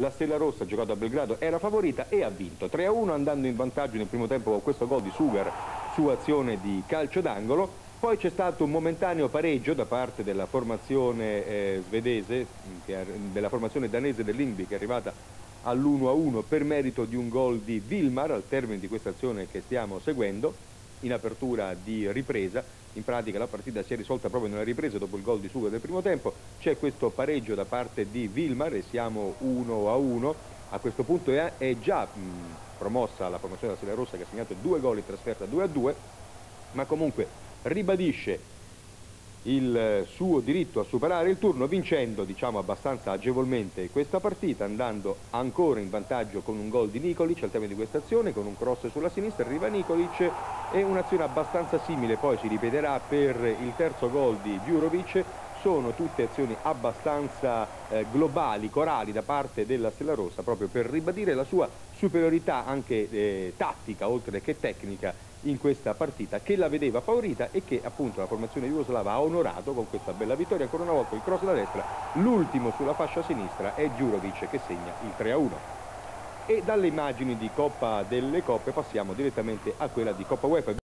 la Stella Rossa, giocato a Belgrado, era favorita e ha vinto 3-1 andando in vantaggio nel primo tempo con questo gol di Sugar su azione di calcio d'angolo. Poi c'è stato un momentaneo pareggio da parte della formazione svedese, della formazione danese dell'Indy, che è arrivata all'1-1 per merito di un gol di Vilmar al termine di questa azione che stiamo seguendo in apertura di ripresa. In pratica la partita si è risolta proprio nella ripresa dopo il gol di Suga del primo tempo. C'è questo pareggio da parte di Vilmar e siamo 1-1. A questo punto è già promossa la formazione della Stella Rossa, che ha segnato 2 gol in trasferta, 2-2, ma comunque ribadisce il suo diritto a superare il turno vincendo, diciamo, abbastanza agevolmente questa partita, andando ancora in vantaggio con un gol di Nikolic al termine di questa azione, con un cross sulla sinistra arriva Nikolic e un'azione abbastanza simile poi si ripeterà per il terzo gol di Đurović. Sono tutte azioni abbastanza globali, corali da parte della Stella Rossa, proprio per ribadire la sua superiorità anche tattica oltre che tecnica in questa partita, che la vedeva favorita e che appunto la formazione jugoslava ha onorato con questa bella vittoria. Ancora una volta il cross da destra, l'ultimo sulla fascia sinistra è Đurović che segna il 3-1. E dalle immagini di Coppa delle Coppe passiamo direttamente a quella di Coppa UEFA.